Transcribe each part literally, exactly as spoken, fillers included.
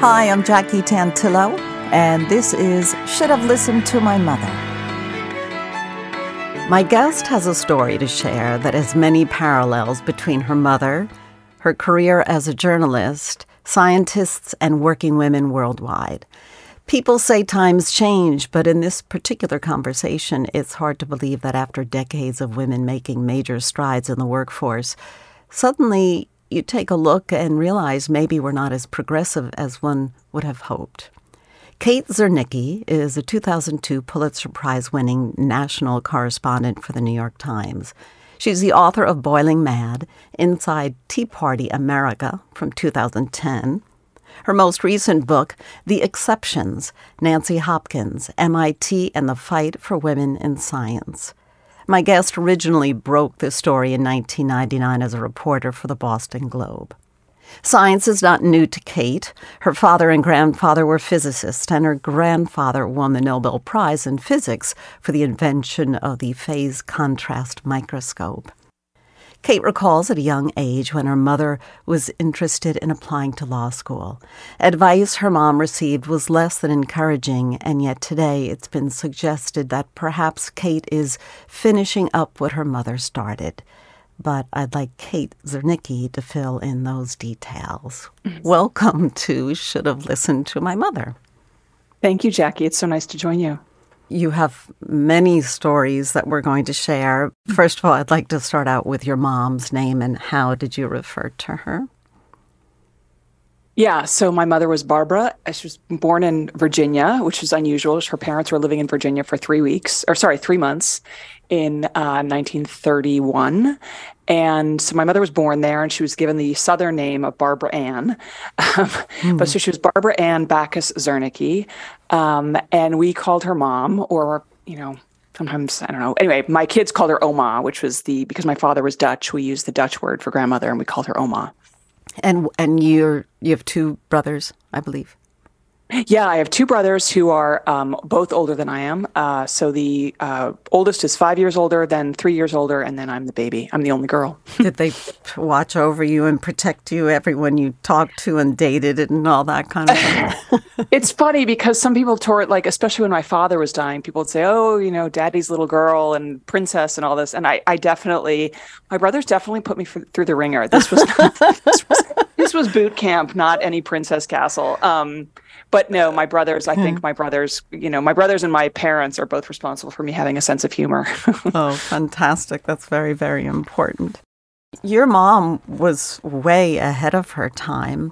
Hi, I'm Jackie Tantillo, and this is Should Have Listened to My Mother. My guest has a story to share that has many parallels between her mother, her career as a journalist, scientists, and working women worldwide. People say times change, but in this particular conversation, it's hard to believe that after decades of women making major strides in the workforce, suddenly you take a look and realize maybe we're not as progressive as one would have hoped. Kate Zernike is a two thousand two Pulitzer Prize-winning national correspondent for The New York Times. She's the author of Boiling Mad, Inside Tea Party America from two thousand ten, her most recent book, The Exceptions, Nancy Hopkins, M I T and the Fight for Women in Science. My guest originally broke this story in nineteen ninety-nine as a reporter for the Boston Globe. Science is not new to Kate. Her father and grandfather were physicists, and her grandfather won the Nobel Prize in Physics for the invention of the phase-contrast microscope. Kate recalls at a young age when her mother was interested in applying to law school. Advice her mom received was less than encouraging, and yet today it's been suggested that perhaps Kate is finishing up what her mother started. But I'd like Kate Zernike to fill in those details. Welcome to Should Have Listened to My Mother. Thank you, Jackie. It's so nice to join you. You have many stories that we're going to share. First of all, I'd like to start out with your mom's name and how did you refer to her? Yeah, so my mother was Barbara. She was born in Virginia, which was unusual. Her parents were living in Virginia for three weeks, or sorry, three months in uh, nineteen thirty-one. And so my mother was born there, and she was given the Southern name of Barbara Ann. Um, mm. But so she was Barbara Ann Bakhuis Zernike, um, and we called her mom, or, you know, sometimes, I don't know. Anyway, my kids called her Oma, which was the, because my father was Dutch, we used the Dutch word for grandmother, and we called her Oma. And and you're, you have two brothers, I believe. Yeah, I have two brothers who are um, both older than I am. Uh, so the uh, oldest is five years older, then three years older, and then I'm the baby. I'm the only girl. Did they watch over you and protect you, everyone you talked to and dated and all that kind of thing? It's funny because some people tore it, like, especially when my father was dying, people would say, oh, you know, daddy's little girl and princess and all this. And I, I definitely, my brothers definitely put me for, through the ringer. This was, not, this, was, this was boot camp, not any princess castle. Um But no, my brothers, I think my brothers, you know, my brothers and my parents are both responsible for me having a sense of humor. Oh, fantastic. That's very, very important. Your mom was way ahead of her time.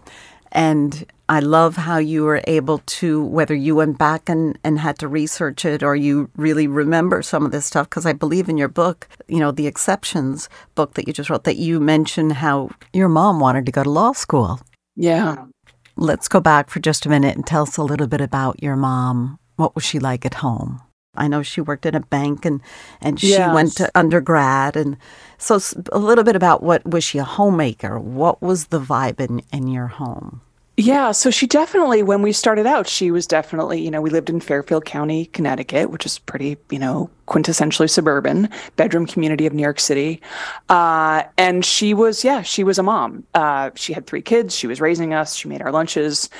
And I love how you were able to, whether you went back and, and had to research it or you really remember some of this stuff, because I believe in your book, you know, the Exceptions book that you just wrote, that you mentioned how your mom wanted to go to law school. Yeah. Let's go back for just a minute and tell us a little bit about your mom. What was she like at home? I know she worked in a bank and, and she yes. went to undergrad. And so a little bit about what, was she a homemaker? What was the vibe in, in your home? Yeah, so she definitely, when we started out, she was definitely, you know, we lived in Fairfield County, Connecticut, which is pretty, you know, quintessentially suburban, bedroom community of New York City. Uh, and she was, yeah, she was a mom. Uh, she had three kids. She was raising us. She made our lunches.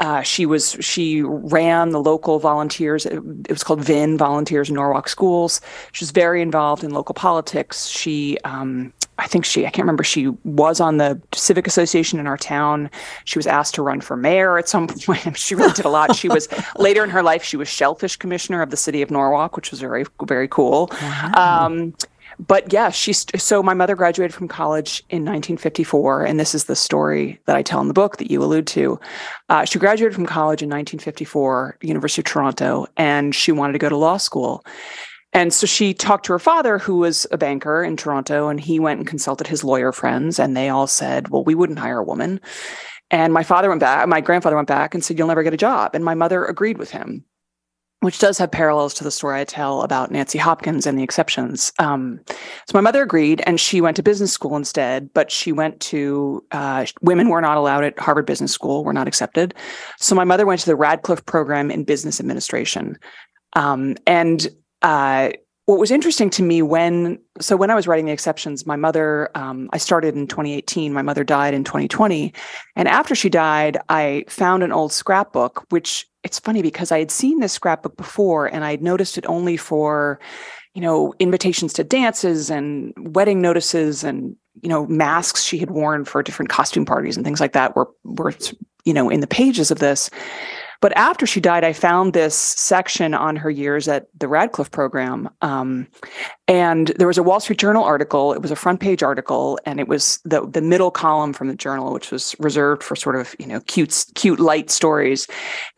Uh, she was, she ran the local volunteers. It, it was called V I N, Volunteers in Norwalk Schools. She was very involved in local politics. She, um, I think she, I can't remember, she was on the civic association in our town. She was asked to run for mayor at some point. She really did a lot. She was, later in her life, she was shellfish commissioner of the city of Norwalk, which was very, very cool. Wow. Um, but yeah, she, so my mother graduated from college in nineteen fifty-four, and this is the story that I tell in the book that you allude to. Uh, she graduated from college in nineteen fifty-four, University of Toronto, and she wanted to go to law school. And so she talked to her father, who was a banker in Toronto, and he went and consulted his lawyer friends, and they all said, well, we wouldn't hire a woman. And my father went back, my grandfather went back and said, you'll never get a job. And my mother agreed with him, which does have parallels to the story I tell about Nancy Hopkins and the Exceptions. Um, so my mother agreed, and she went to business school instead, but she went to, uh, women were not allowed at Harvard Business School, were not accepted. So my mother went to the Radcliffe program in business administration. Um, and Uh, what was interesting to me when, so when I was writing The Exceptions, my mother, um, I started in twenty eighteen. My mother died in twenty twenty. And after she died, I found an old scrapbook, which it's funny because I had seen this scrapbook before and I had noticed it only for, you know, invitations to dances and wedding notices and, you know, masks she had worn for different costume parties and things like that were, were, you know, in the pages of this. But after she died, I found this section on her years at the Radcliffe program. Um, and there was a Wall Street Journal article. It was a front page article. And it was the the middle column from the journal, which was reserved for sort of, you know, cute, cute light stories.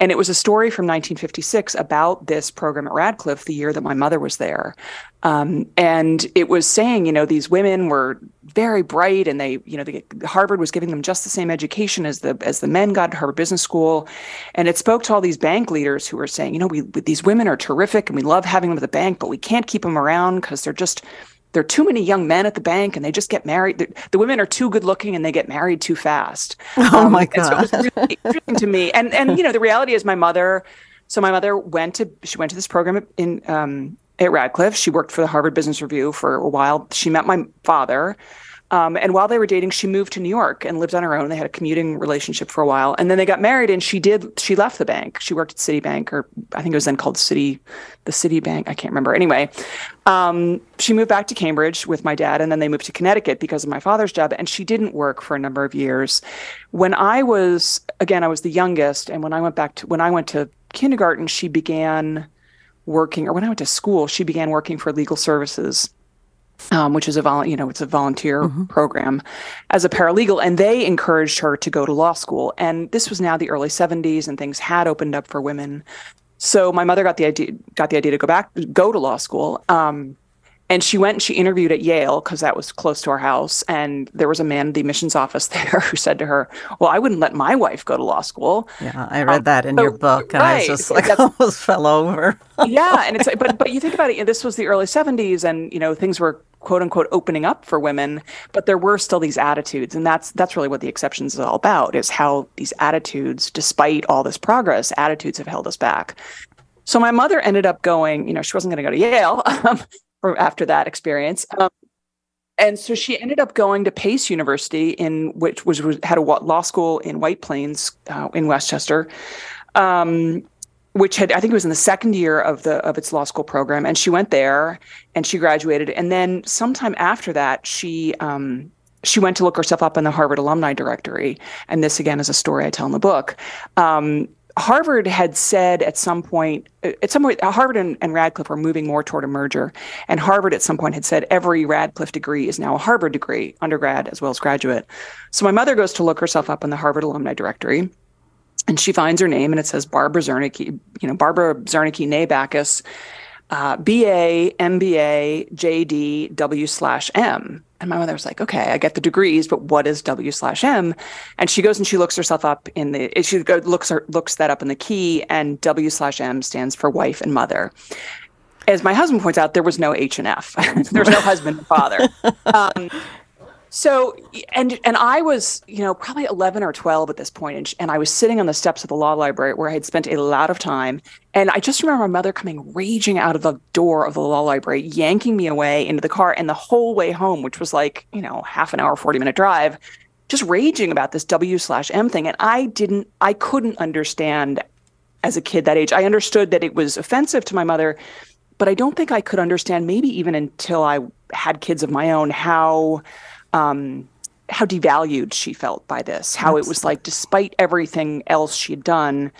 And it was a story from nineteen fifty-six about this program at Radcliffe, the year that my mother was there. Um, and it was saying, you know, these women were very bright and they, you know, the, Harvard was giving them just the same education as the as the men got at Harvard Business School. And it spoke to all these bank leaders who were saying, you know, we, we these women are terrific and we love having them at the bank, but we can't keep them around because they're just, there are too many young men at the bank and they just get married. The, the women are too good looking and they get married too fast. Oh um, my God. And so it was really interesting to me. And, and, you know, the reality is my mother, so my mother went to, she went to this program in, um, at Radcliffe. She worked for the Harvard Business Review for a while. She met my father. Um, and while they were dating, she moved to New York and lived on her own. They had a commuting relationship for a while. And then they got married and she did, she left the bank. She worked at Citibank, or I think it was then called City, the Citibank. I can't remember. Anyway, um, she moved back to Cambridge with my dad and then they moved to Connecticut because of my father's job. And she didn't work for a number of years. When I was, again, I was the youngest. And when I went back to, when I went to kindergarten, she began working, or when I went to school, she began working for legal services, um, which is a vol- you know, it's a volunteer mm-hmm. program as a paralegal. And they encouraged her to go to law school. And this was now the early seventies and things had opened up for women. So my mother got the idea, got the idea to go back, go to law school. Um, and she went and she interviewed at Yale because that was close to our house. And there was a man in the admissions office there who said to her, well, I wouldn't let my wife go to law school. Yeah, I read um, that in so, your book. And right. I was just like, That's, almost fell over. Yeah. And it's, but, but you think about it, you know, this was the early seventies and, you know, things were quote unquote opening up for women, but there were still these attitudes. And that's, that's really what The Exceptions is all about, is how these attitudes, despite all this progress, attitudes have held us back. So my mother ended up going, you know, she wasn't going to go to Yale. Um, after that experience. Um, and so she ended up going to Pace University, in which was, was had a law school in White Plains uh, in Westchester, um, which had, I think it was in the second year of the of its law school program. And she went there and she graduated. And then sometime after that, she um, she went to look herself up in the Harvard Alumni Directory. And this, again, is a story I tell in the book. Um, Harvard had said at some point, at some point, Harvard and, and Radcliffe were moving more toward a merger. And Harvard at some point had said every Radcliffe degree is now a Harvard degree, undergrad as well as graduate. So my mother goes to look herself up in the Harvard Alumni Directory. And she finds her name and it says Barbara Zernike, you know, Barbara Zernike, née Bakhuis, uh, B A, M B A, J D, W slash M. And my mother was like, okay, I get the degrees, but what is W slash M? And she goes and she looks herself up in the, she looks her, looks that up in the key, and W slash M stands for wife and mother. As my husband points out, there was no H and F. There was no husband and father. Um, so, and and I was, you know, probably eleven or twelve at this point, and, and I was sitting on the steps of the law library where I had spent a lot of time. And I just remember my mother coming raging out of the door of the law library, yanking me away into the car, and the whole way home, which was like, you know, half an hour, forty minute drive, just raging about this W slash M thing. And I didn't, I couldn't understand as a kid that age. I understood that it was offensive to my mother, but I don't think I could understand, maybe even until I had kids of my own, how, um, how devalued she felt by this, how it was like, despite everything else she'd done,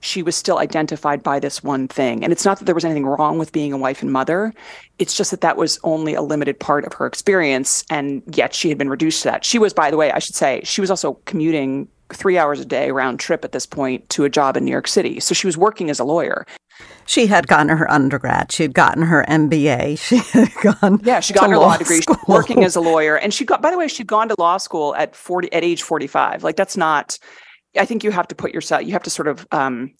she was still identified by this one thing. And it's not that there was anything wrong with being a wife and mother. It's just that that was only a limited part of her experience. And yet she had been reduced to that. She was, by the way, I should say, she was also commuting three hours a day round trip at this point to a job in New York City. So she was working as a lawyer. She had gotten her undergrad. She had gotten her M B A. She had gone. Yeah, she got her law degree. She was working as a lawyer. And she got, by the way, she'd gone to law school at forty, at age forty-five. Like, that's not, I think you have to put yourself, you have to sort of um,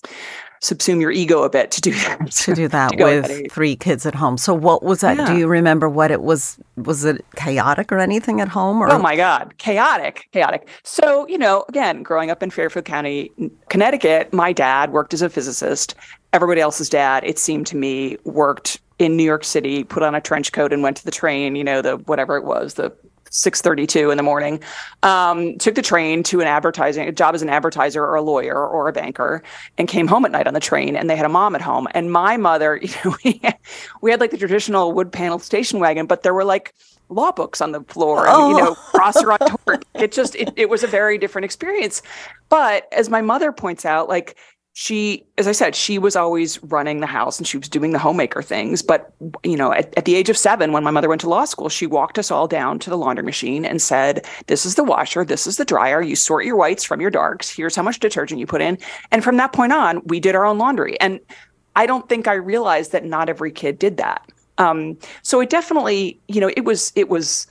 subsume your ego a bit to do that. To do that to with three kids at home. So what was that? Yeah. Do you remember what it was? Was it chaotic or anything at home? Or? Oh, my God. Chaotic. Chaotic. So, you know, again, growing up in Fairfield County, Connecticut, my dad worked as a physicist. Everybody else's dad, it seemed to me, worked in New York City, put on a trench coat and went to the train, you know, the whatever it was, the six thirty-two in the morning, um, took the train to an advertising, a job as an advertiser or a lawyer or a banker, and came home at night on the train, and they had a mom at home. And my mother, you know, we had, we had like the traditional wood paneled station wagon, but there were like law books on the floor, and, you know, cross-rod torque. It just, it, it was a very different experience. But as my mother points out, like, she, as I said, she was always running the house and she was doing the homemaker things. But, you know, at, at the age of seven, when my mother went to law school, she walked us all down to the laundry machine and said, this is the washer, this is the dryer, you sort your whites from your darks, here's how much detergent you put in. And from that point on, we did our own laundry. And I don't think I realized that not every kid did that. Um, so it definitely, you know, it was, it was,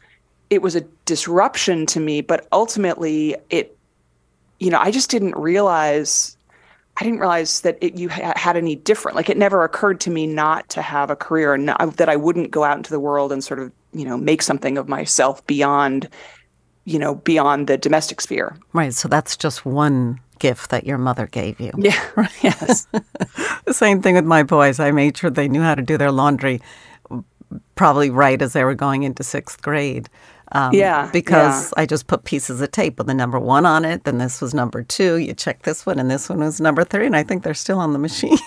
it was a disruption to me, but ultimately it, you know, I just didn't realize I didn't realize that it, you ha- had any different. Like, it never occurred to me not to have a career, and not, that I wouldn't go out into the world and sort of, you know, make something of myself beyond, you know, beyond the domestic sphere. Right. So that's just one gift that your mother gave you. Yeah. Yes. The same thing with my boys. I made sure they knew how to do their laundry probably right as they were going into sixth grade. Um, yeah, because yeah. I just put pieces of tape with the number one on it, then this was number two, you check this one, and this one was number three, and I think they're still on the machine.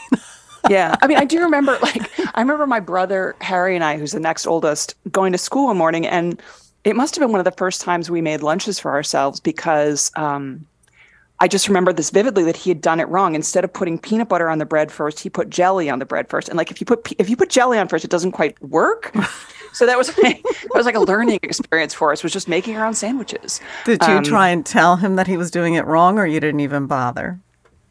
Yeah, I mean, I do remember, like, I remember my brother, Harry, and I, who's the next oldest, going to school one morning, and it must have been one of the first times we made lunches for ourselves, because um, I just remember this vividly, that he had done it wrong. Instead of putting peanut butter on the bread first, he put jelly on the bread first. And, like, if you put, if you put jelly on first, it doesn't quite work. So that was like, that was like a learning experience for us, was just making our own sandwiches. Did you um, try and tell him that he was doing it wrong, or you didn't even bother?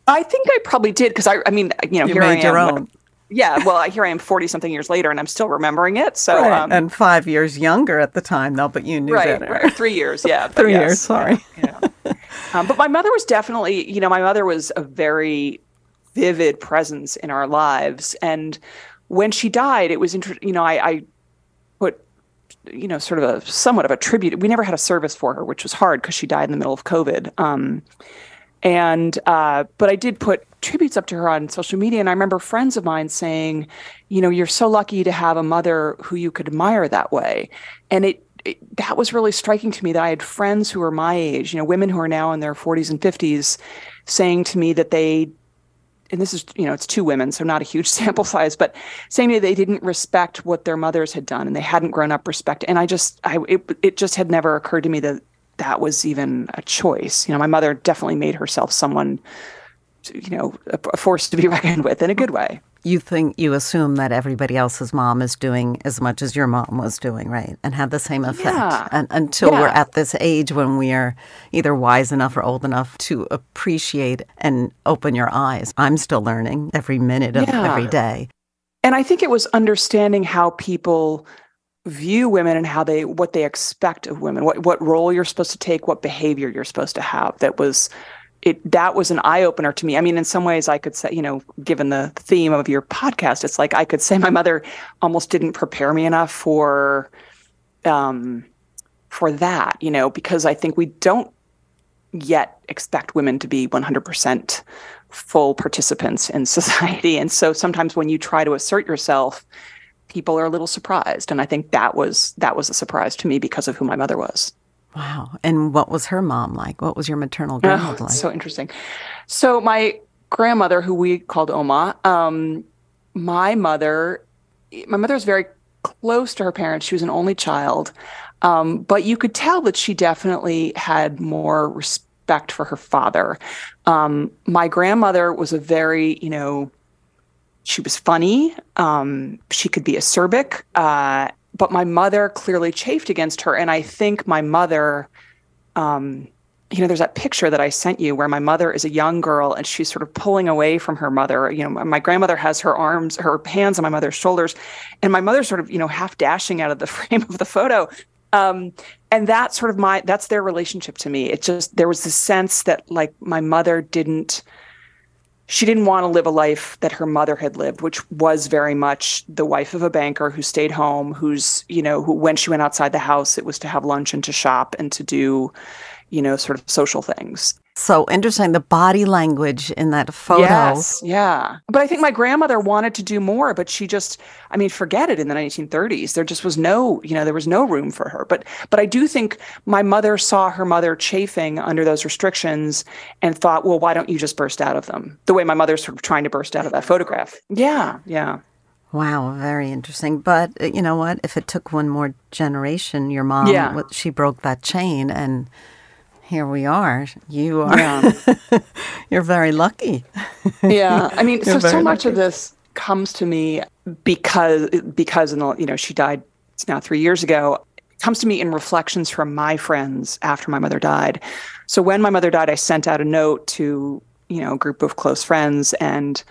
I think I probably did, because I, I mean, you know, you here made I am. Your own. Yeah, well, here I am forty-something years later, and I'm still remembering it. So, right. um, And five years younger at the time, though, but you knew right, better. Right, three years, yeah. Three yes, years, sorry. Yeah, yeah. Um, but my mother was definitely, you know, my mother was a very vivid presence in our lives. And when she died, it was, inter- you know, I... I you know, sort of a somewhat of a tribute. We never had a service for her, which was hard because she died in the middle of COVID. Um, and, uh, but I did put tributes up to her on social media. And I remember friends of mine saying, you know, you're so lucky to have a mother who you could admire that way. And it, it that was really striking to me, that I had friends who were my age, you know, women who are now in their forties and fifties, saying to me that they, and this is, you know, it's two women, so not a huge sample size, but saying that they didn't respect what their mothers had done and they hadn't grown up respect. And I just, I it, it just had never occurred to me that that was even a choice. You know, my mother definitely made herself someone, you know, a, a force to be reckoned with in a good way. You think, you assume that everybody else's mom is doing as much as your mom was doing, right? And had the same effect. Yeah. And until yeah. we're at this age when we are either wise enough or old enough to appreciate and open your eyes. I'm still learning every minute of yeah. every day. And I think it was understanding how people view women and how they, what they expect of women, what what role you're supposed to take, what behavior you're supposed to have. That was It, that was an eye-opener to me. I mean, in some ways I could say, you know, given the theme of your podcast, it's like I could say my mother almost didn't prepare me enough for um, for that, you know, because I think we don't yet expect women to be one hundred percent full participants in society. And so sometimes when you try to assert yourself, people are a little surprised. And I think that was that was a surprise to me because of who my mother was. Wow. And what was her mom like? What was your maternal grandmother oh, like? So interesting. So my grandmother, who we called Oma, um, my mother, my mother was very close to her parents. She was an only child. Um, but you could tell that she definitely had more respect for her father. Um, my grandmother was a very, you know, she was funny. Um, she could be acerbic. Uh But my mother clearly chafed against her. And I think my mother, um, you know, there's that picture that I sent you where my mother is a young girl and she's sort of pulling away from her mother. You know, my grandmother has her arms, her hands on my mother's shoulders. And my mother's sort of, you know, half dashing out of the frame of the photo. Um, and that's sort of my, that's their relationship to me. It just, there was this sense that like my mother didn't, she didn't want to live a life that her mother had lived, which was very much the wife of a banker who stayed home, who's, you know, who when she went outside the house, it was to have lunch and to shop and to do, you know, sort of social things. So interesting, the body language in that photo. Yes, yeah. But I think my grandmother wanted to do more, but she just, I mean, forget it in the nineteen thirties. There just was no, you know, there was no room for her. But but I do think my mother saw her mother chafing under those restrictions and thought, well, why don't you just burst out of them? The way my mother's sort of trying to burst out of that photograph. Yeah, yeah. Wow, very interesting. But you know what? If it took one more generation, your mom, yeah. she broke that chain, and here we are. You are. Yeah. You're very lucky. Yeah. I mean, so, so much lucky. of this comes to me because, because in the, you know, she died it's now three years ago. It comes to me in reflections from my friends after my mother died. So when my mother died, I sent out a note to, you know, a group of close friends, and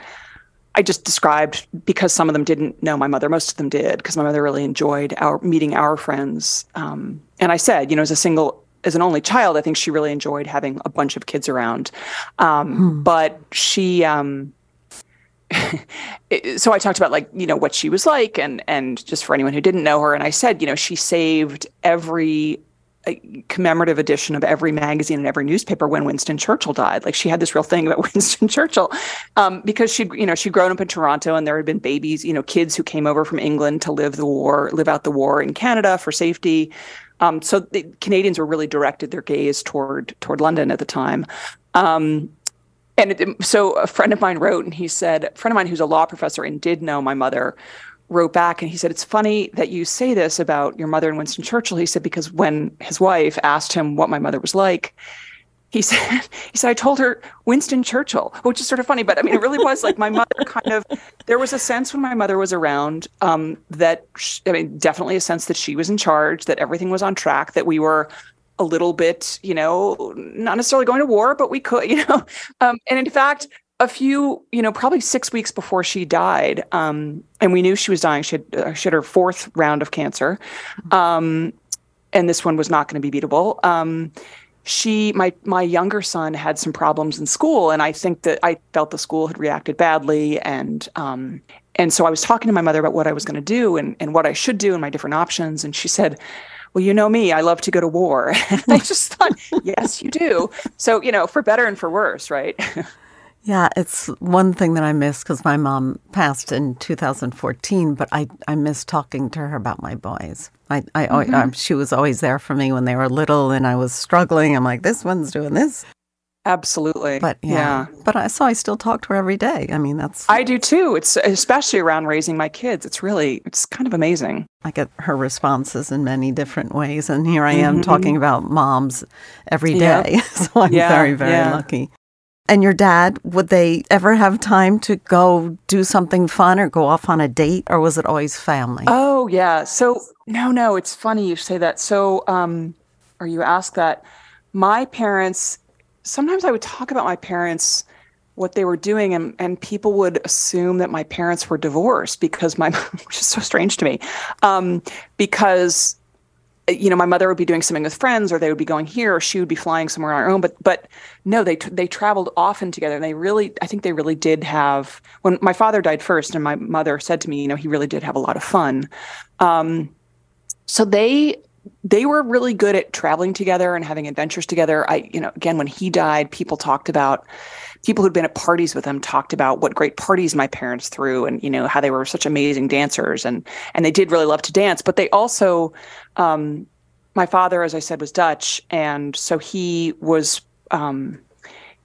I just described, because some of them didn't know my mother, most of them did, because my mother really enjoyed our meeting our friends. Um, and I said, you know, as a single As an only child, I think she really enjoyed having a bunch of kids around. Um, hmm. But she, um, so I talked about, like, you know, what she was like, and and just for anyone who didn't know her. And I said, you know, she saved every uh, commemorative edition of every magazine and every newspaper when Winston Churchill died. Like, she had this real thing about Winston Churchill, um, because she'd, you know, she'd grown up in Toronto, and there had been babies, you know, kids who came over from England to live the war, live out the war in Canada for safety. Um, so the Canadians were really directed their gaze toward toward London at the time. Um, and it, it, so a friend of mine wrote, and he said, a friend of mine who's a law professor and did know my mother, wrote back, and he said, it's funny that you say this about your mother and Winston Churchill. He said, because when his wife asked him what my mother was like, he said, he said, I told her Winston Churchill, which is sort of funny, but I mean, it really was like my mother kind of, there was a sense when my mother was around um, that, she, I mean, definitely a sense that she was in charge, that everything was on track, that we were a little bit, you know, not necessarily going to war, but we could, you know. Um, and in fact, a few, you know, probably six weeks before she died, um, and we knew she was dying, she had, uh, she had her fourth round of cancer, um, and this one was not going to be beatable. Um She, my my younger son had some problems in school, and I think that I felt the school had reacted badly, and um, and so I was talking to my mother about what I was going to do and and what I should do and my different options, and she said, well, you know me, I love to go to war. And I just thought, yes, you do. So, you know, for better and for worse, right? Yeah, it's one thing that I miss, because my mom passed in two thousand fourteen, but I, I miss talking to her about my boys. I, I, mm-hmm. I, I she was always there for me when they were little and I was struggling. I'm like, this one's doing this. Absolutely. But yeah. yeah. But I, so I still talk to her every day. I mean, that's... I do too. It's especially around raising my kids. It's really, it's kind of amazing. I get her responses in many different ways. And here I am mm-hmm. talking about moms every day. Yep. So I'm yeah, very, very yeah. lucky. And your dad, would they ever have time to go do something fun or go off on a date, or was it always family? Oh, yeah. So, no, no, it's funny you say that. So, um, or you ask that. My parents, sometimes I would talk about my parents, what they were doing, and, and people would assume that my parents were divorced because my, which is so strange to me, um, because, you know, my mother would be doing something with friends, or they would be going here, or she would be flying somewhere on her own. But, but no, they t they traveled often together, and they really, I think they really did have. When my father died first, and my mother said to me, you know, he really did have a lot of fun. Um, so they they were really good at traveling together and having adventures together. I, you know, again, when he died, people talked about people who'd been at parties with him talked about what great parties my parents threw, and you know how they were such amazing dancers, and and they did really love to dance, but they also. Um, my father, as I said, was Dutch, and so he was um,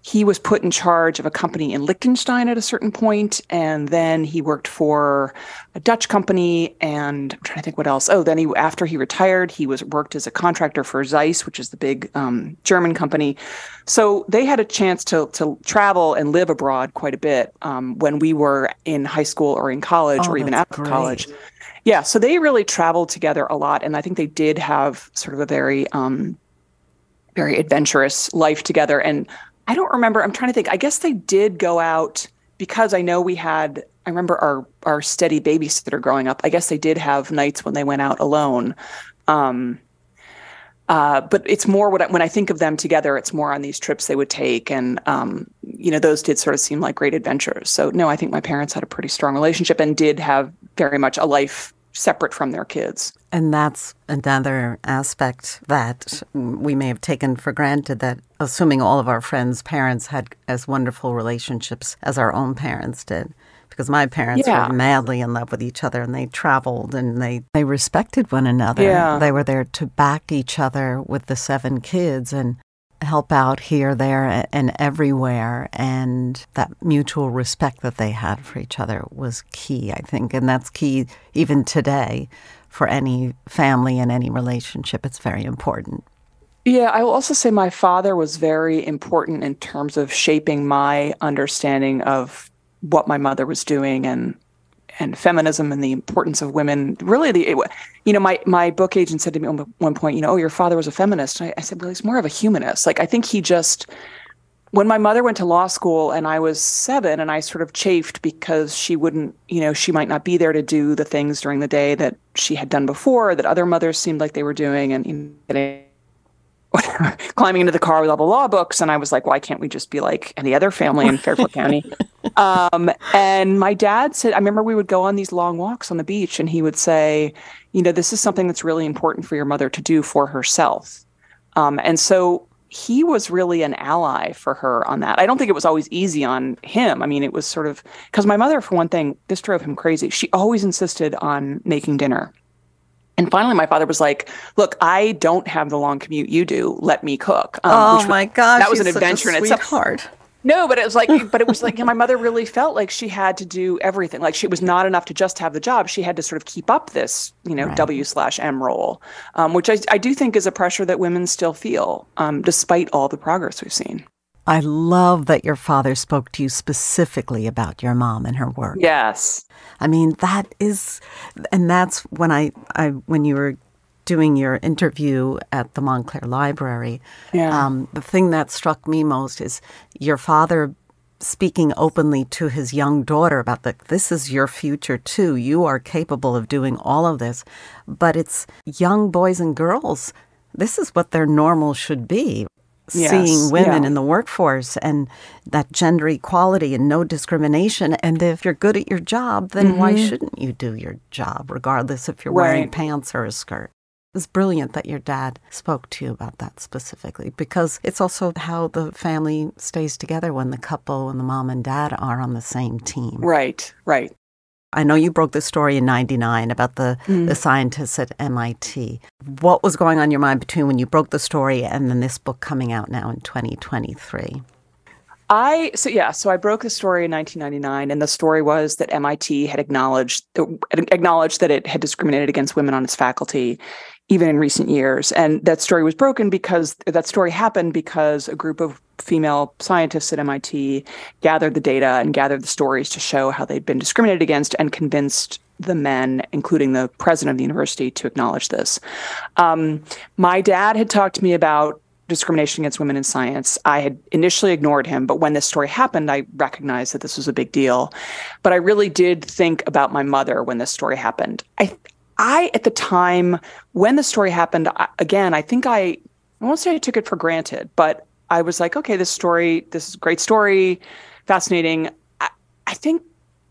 he was put in charge of a company in Liechtenstein at a certain point, and then he worked for a Dutch company, and I'm trying to think what else. Oh, then he after he retired, he was worked as a contractor for Zeiss, which is the big um, German company. So they had a chance to to travel and live abroad quite a bit um, when we were in high school or in college oh, or even after great. college. Yeah, so they really traveled together a lot, and I think they did have sort of a very, um, very adventurous life together. And I don't remember, I'm trying to think, I guess they did go out because I know we had, I remember our, our steady babysitter growing up. I guess they did have nights when they went out alone. Um, uh, but it's more, what I, when I think of them together, it's more on these trips they would take. And, um, you know, those did sort of seem like great adventures. So, no, I think my parents had a pretty strong relationship and did have very much a life separate from their kids. And that's another aspect that we may have taken for granted, that assuming all of our friends' parents had as wonderful relationships as our own parents did. Because my parents yeah. were madly in love with each other, and they traveled, and they, they respected one another. Yeah. They were there to back each other with the seven kids and help out here, there, and everywhere. And that mutual respect that they had for each other was key, I think. And that's key even today for any family and any relationship. It's very important. Yeah, I will also say my father was very important in terms of shaping my understanding of what my mother was doing and and feminism and the importance of women. Really, the, you know, my, my book agent said to me at one point, you know, oh, your father was a feminist. And I, I said, well, he's more of a humanist. Like, I think he just, when my mother went to law school and I was seven, and I sort of chafed because she wouldn't, you know, she might not be there to do the things during the day that she had done before, that other mothers seemed like they were doing, and, you know, whatever, climbing into the car with all the law books. And I was like, why can't we just be like any other family in Fairfield County? Um, and my dad said, I remember we would go on these long walks on the beach, and he would say, you know, this is something that's really important for your mother to do for herself. Um, and so he was really an ally for her on that. I don't think it was always easy on him. I mean, it was sort of, because my mother, for one thing, this drove him crazy. She always insisted on making dinner. And finally, my father was like, look, I don't have the long commute you do. Let me cook. Um, oh, which was, my gosh. That was an adventure in itself. Hard. No, but it was like, but it was like, you know, my mother really felt like she had to do everything. Like, she was not enough to just have the job. She had to sort of keep up this, you know, right. W slash M role, um, which I, I do think is a pressure that women still feel, um, despite all the progress we've seen. I love that your father spoke to you specifically about your mom and her work. Yes. I mean, that is, and that's when I, I when you were doing your interview at the Montclair Library, yeah. um, the thing that struck me most is your father speaking openly to his young daughter about that this is your future too. You are capable of doing all of this. But it's young boys and girls. This is what their normal should be. Yes, seeing women yeah. in the workforce, and that gender equality and no discrimination. And if you're good at your job, then mm-hmm. why shouldn't you do your job, regardless if you're right. wearing pants or a skirt? It's brilliant that your dad spoke to you about that specifically, because it's also how the family stays together when the couple and the mom and dad are on the same team. Right, right. I know you broke the story in ninety-nine about the, mm. the scientists at M I T. What was going on in your mind between when you broke the story and then this book coming out now in twenty twenty-three? I so yeah, so I broke the story in nineteen ninety-nine, and the story was that M I T had acknowledged acknowledged that it had discriminated against women on its faculty, even in recent years. And that story was broken because that story happened because a group of female scientists at M I T gathered the data and gathered the stories to show how they'd been discriminated against, and convinced the men, including the president of the university, to acknowledge this. Um, my dad had talked to me about discrimination against women in science. I had initially ignored him, but when this story happened, I recognized that this was a big deal. But I really did think about my mother when this story happened. I, I at the time, when the story happened, I, again, I think I, I won't say I took it for granted, but I was like, okay, this story, this is a great story, fascinating. I, I think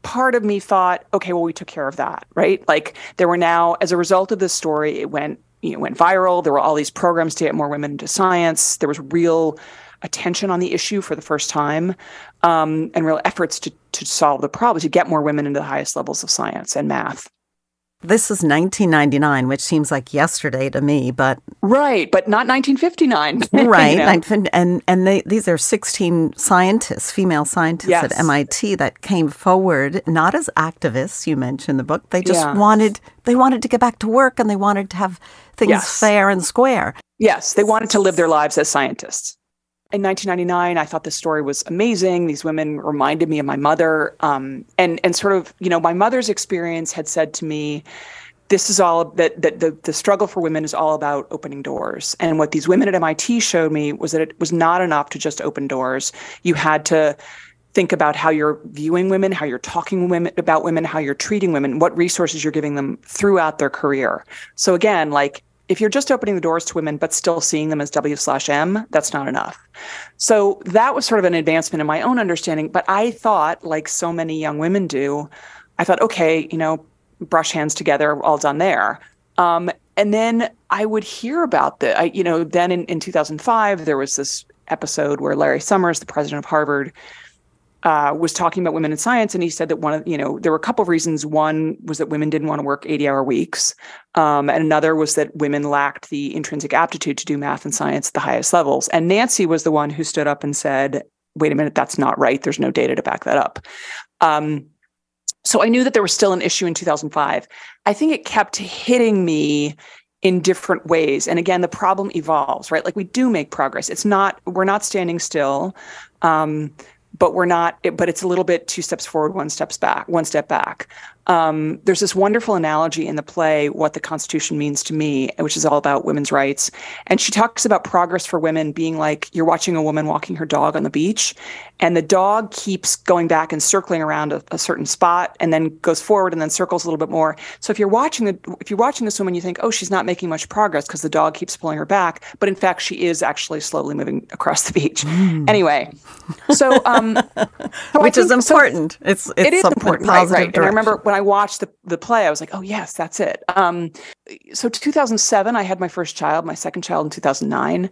part of me thought, okay, well, we took care of that, right? Like, there were now, as a result of this story, it went You know, went viral. There were all these programs to get more women into science. There was real attention on the issue for the first time, um, and real efforts to, to solve the problem, to get more women into the highest levels of science and math. This is nineteen ninety-nine, which seems like yesterday to me, but... Right, but not nineteen fifty-nine. Right, you know? and, and they, these are sixteen scientists, female scientists yes. at M I T that came forward, not as activists, you mentioned in the book. They just yeah. wanted, they wanted to get back to work, and they wanted to have things yes. fair and square. Yes, they wanted to live their lives as scientists. In nineteen ninety-nine, I thought this story was amazing. These women reminded me of my mother. Um, and, and sort of, you know, my mother's experience had said to me, this is all that, that the, the struggle for women is all about opening doors. And what these women at M I T showed me was that it was not enough to just open doors. You had to think about how you're viewing women, how you're talking women about women, how you're treating women, what resources you're giving them throughout their career. So again, like, if you're just opening the doors to women but still seeing them as W slash M, that's not enough. So that was sort of an advancement in my own understanding. But I thought, like so many young women do, I thought, okay, you know, brush hands together, all done there. Um, and then I would hear about the, I, you know, then in, in two thousand five, there was this episode where Larry Summers, the president of Harvard, uh, was talking about women in science. And he said that one of, you know, there were a couple of reasons. One was that women didn't want to work eighty hour weeks. Um, and another was that women lacked the intrinsic aptitude to do math and science at the highest levels. And Nancy was the one who stood up and said, wait a minute, that's not right. There's no data to back that up. Um, So I knew that there was still an issue in two thousand five. I think it kept hitting me in different ways. And again, the problem evolves, right? Like we do make progress. It's not, we're not standing still, um, but we're not, but it's a little bit two steps forward, one steps back, one step back. Um, there's this wonderful analogy in the play, What the Constitution Means to Me, which is all about women's rights. And she talks about progress for women being like, you're watching a woman walking her dog on the beach, and the dog keeps going back and circling around a, a certain spot, and then goes forward and then circles a little bit more. So if you're watching the, if you're watching this woman, you think, oh, she's not making much progress because the dog keeps pulling her back. But in fact, she is actually slowly moving across the beach. Mm. Anyway, so um, which is important. So, it's, it's it is important, right? Right. And I remember when I watched the, the play, I was like, oh, yes, that's it. Um, so two thousand seven, I had my first child, my second child in two thousand nine.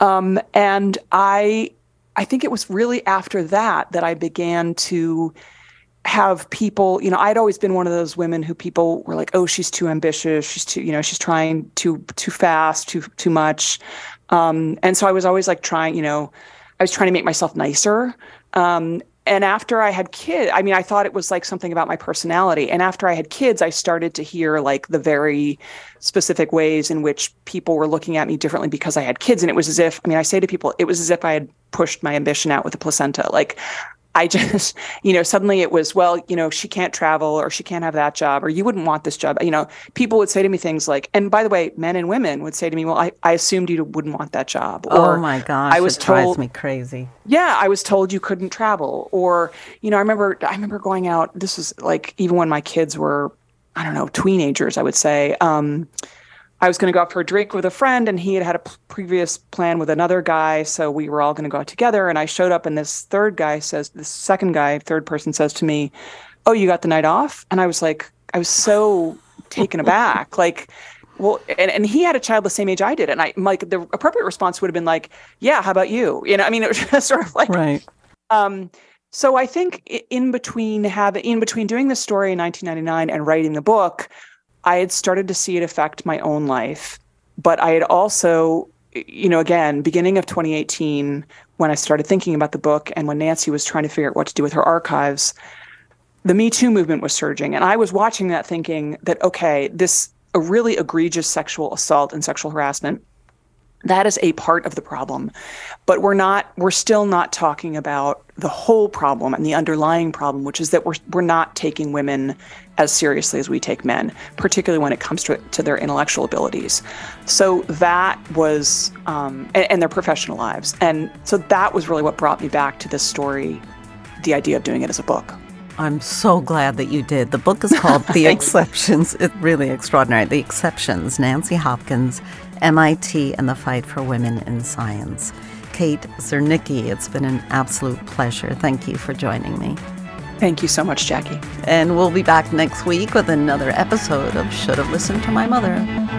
Um, and I, I think it was really after that that I began to have people, you know, I'd always been one of those women who people were like, oh, she's too ambitious. She's too, you know, she's trying too, too fast, too, too much. Um, and so I was always like trying, you know, I was trying to make myself nicer. Um, And after I had kids, I mean, I thought it was like something about my personality. And after I had kids, I started to hear like the very specific ways in which people were looking at me differently because I had kids. And it was as if, I mean, I say to people, it was as if I had pushed my ambition out with a placenta. Like I just, you know, suddenly it was, well, you know, she can't travel, or she can't have that job, or you wouldn't want this job. You know, people would say to me things like, and by the way, men and women would say to me, well, I, I assumed you wouldn't want that job. Or, oh my gosh, I was it told, drives me crazy. Yeah, I was told you couldn't travel. Or, you know, I remember, I remember going out, this was like, even when my kids were, I don't know, teenagers, I would say, um, I was going to go out for a drink with a friend, and he had had a p- previous plan with another guy. So we were all going to go out together. And I showed up, and this third guy says, this second guy, third person says to me, oh, you got the night off? And I was like, I was so taken aback. Like, well, and, and he had a child the same age I did. And I, like, the appropriate response would have been like, yeah, how about you? You know, I mean, it was just sort of like, right. Um, so I think in between having, in between doing this story in nineteen ninety-nine and writing the book, I had started to see it affect my own life, but I had also, you know, again, beginning of twenty eighteen, when I started thinking about the book and when Nancy was trying to figure out what to do with her archives, the Me Too movement was surging. And I was watching that thinking that, okay, this a really egregious sexual assault and sexual harassment, that is a part of the problem, but we're not, we're still not talking about the whole problem and the underlying problem, which is that we're we're not taking women as seriously as we take men, particularly when it comes to, to their intellectual abilities. So that was, um, and, and their professional lives. And so that was really what brought me back to this story, the idea of doing it as a book. I'm so glad that you did. The book is called The Exceptions. It's really extraordinary. The Exceptions, Nancy Hopkins, M I T, and the Fight for Women in Science. Kate Zernike, it's been an absolute pleasure. Thank you for joining me. Thank you so much, Jackie. And we'll be back next week with another episode of Should Have Listened to My Mother.